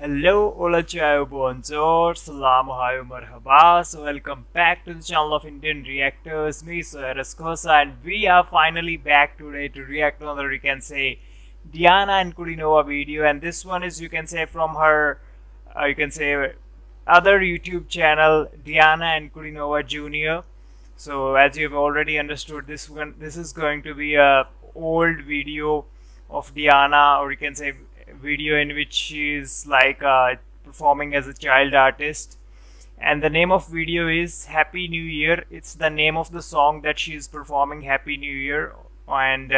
Hello, hola, ciao, bonjour, salam, hayo, marhaba. So welcome back to the channel of Indian Reactors. Me, Saira Skosa, and we are finally back today to react on the, you can say, Diana Ankudinova video. And this one is, you can say, from her, you can say, other YouTube channel, Diana Ankudinova Junior. So as you've already understood, this is going to be a old video of Diana, or you can say, video in which she is like performing as a child artist, and the name of video is Happy New Year. It's the name of the song that she is performing, Happy New Year. And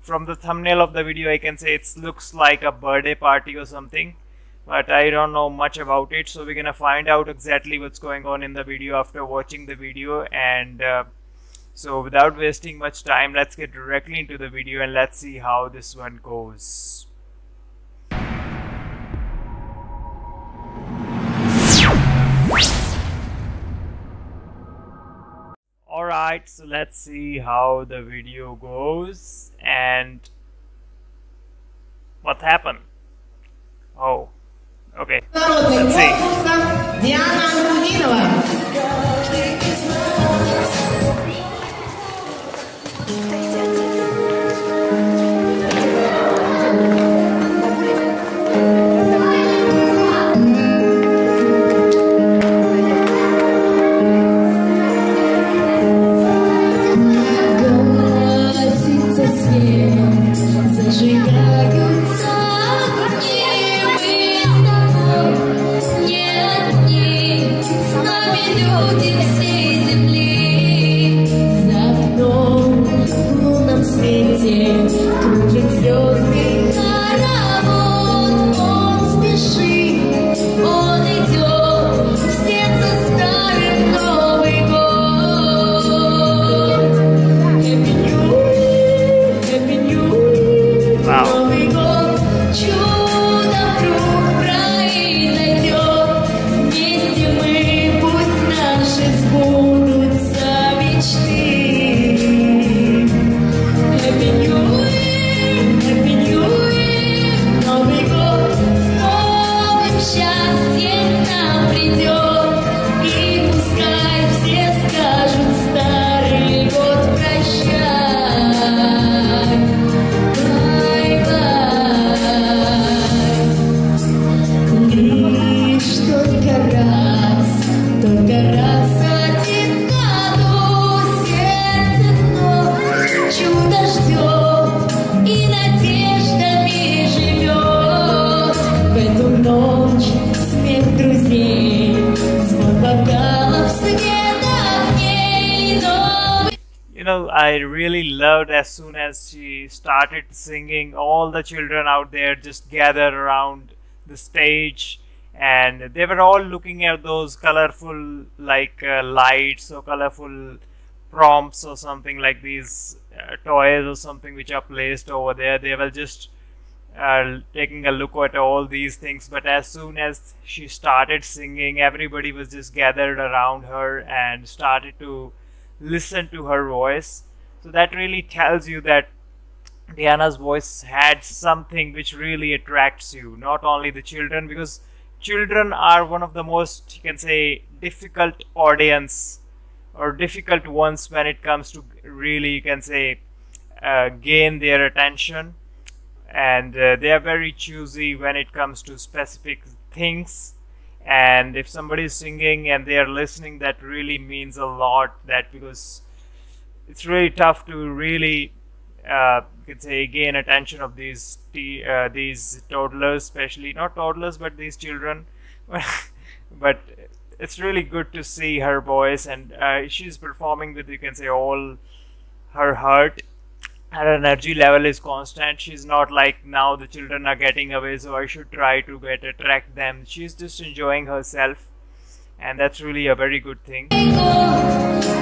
from the thumbnail of the video, I can say it looks like a birthday party or something, but I don't know much about it, so we're gonna find out exactly what's going on in the video after watching the video. And so without wasting much time, let's get directly into the video and let's see how this one goes. Alright, so let's see how the video goes and what happened. Oh, okay. Let's see. You know, I really loved as soon as she started singing, all the children out there just gathered around the stage, and they were all looking at those colorful like lights or colorful prompts or something like these toys or something which are placed over there. They were just taking a look at all these things, but as soon as she started singing, everybody was just gathered around her and started to listen to her voice. So that really tells you that Diana's voice had something which really attracts you, not only the children, because children are one of the most, you can say, difficult audience or difficult ones when it comes to really, you can say, gain their attention. And they are very choosy when it comes to specific things, and if somebody is singing and they are listening, that really means a lot, that because it's really tough to really you could say gain attention of these toddlers, especially not toddlers but these children. But it's really good to see her voice, and she's performing with, you can say, all her heart. Her energy level is constant. She's not like, now the children are getting away, so I should try to attract them. She's just enjoying herself, and that's really a very good thing. Just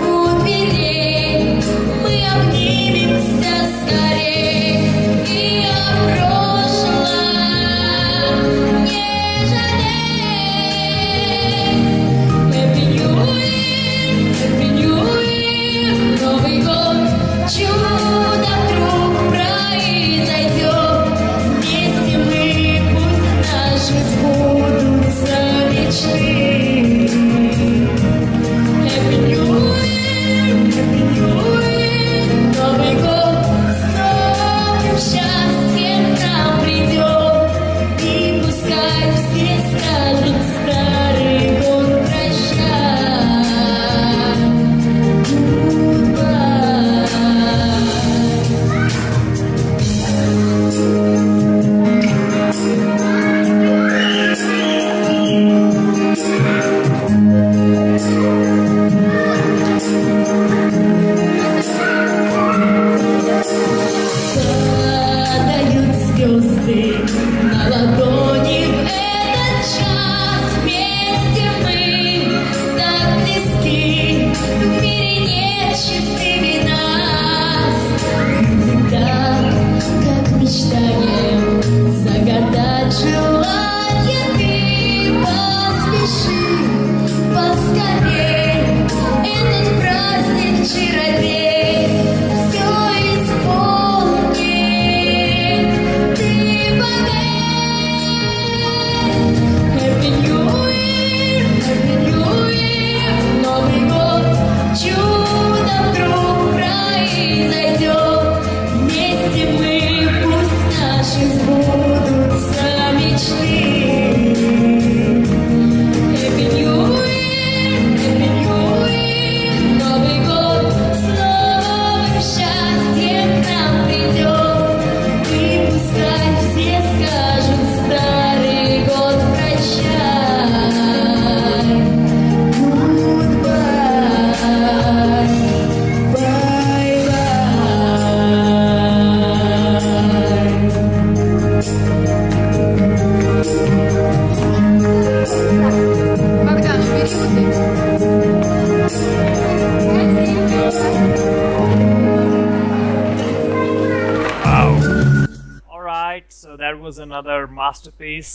was another masterpiece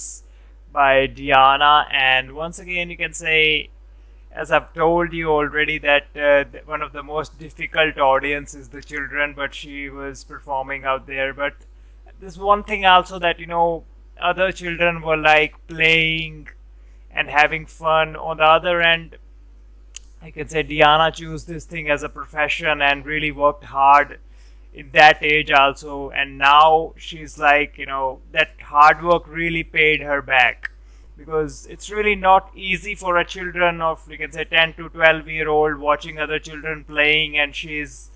by Diana, and once again you can say, as I've told you already, that one of the most difficult audience is the children, but she was performing out there. But there's one thing also that, you know, other children were like playing and having fun. On the other end, I can say Diana chose this thing as a profession and really worked hard in that age also, and now she's like, you know, that hard work really paid her back. Because it's really not easy for a children of, you can say, 10 to 12-year-old watching other children playing, and she's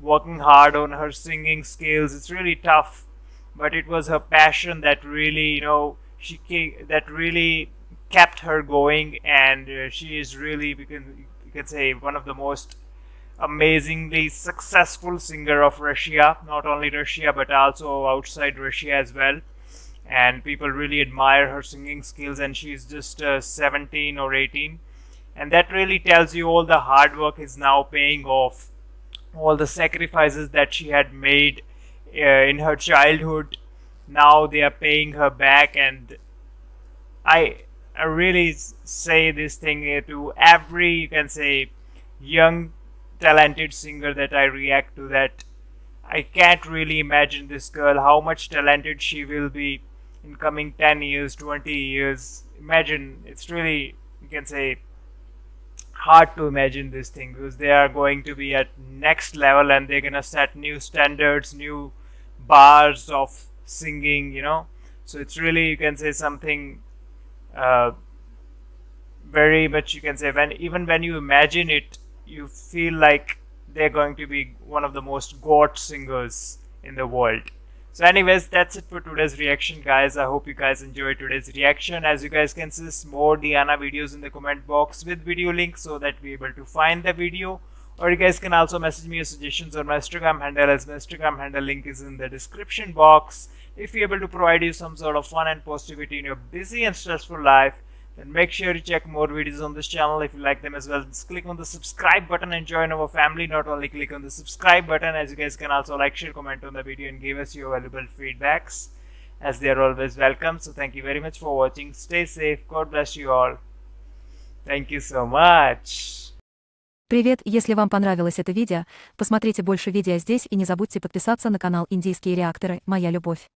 working hard on her singing skills. It's really tough, but it was her passion that really, you know, that really kept her going, and she is really, you can say, one of the most amazingly successful singer of Russia, not only Russia but also outside Russia as well. And people really admire her singing skills, and she's just 17 or 18. And that really tells you all the hard work is now paying off. All the sacrifices that she had made in her childhood, now they are paying her back. And I really say this thing to every, you can say, young talented singer that I react to, that I can't really imagine this girl, how much talented she will be in coming 10 years, 20 years. Imagine, it's really, you can say, hard to imagine this thing, because they are going to be at next level and they're going to set new standards, new bars of singing, you know. So it's really, you can say, something very much, you can say, even when you imagine it, you feel like they're going to be one of the most god singers in the world. So anyways, that's it for today's reaction, guys. I hope you guys enjoyed today's reaction. As you guys can see, more Diana videos in the comment box with video links, so that we're able to find the video. Or you guys can also message me your suggestions on my Instagram handle, as my Instagram handle link is in the description box. If we're able to provide you some sort of fun and positivity in your busy and stressful life, then make sure you check more videos on this channel. If you like them as well, just click on the subscribe button and join our family. Not only click on the subscribe button, as you guys can also like, share, comment on the video and give us your valuable feedbacks, as they are always welcome. So thank you very much for watching. Stay safe. God bless you all. Thank you so much. Привет! Если вам понравилось это видео, посмотрите больше видео здесь и не забудьте подписаться на канал Индийские реакторы. Моя любовь.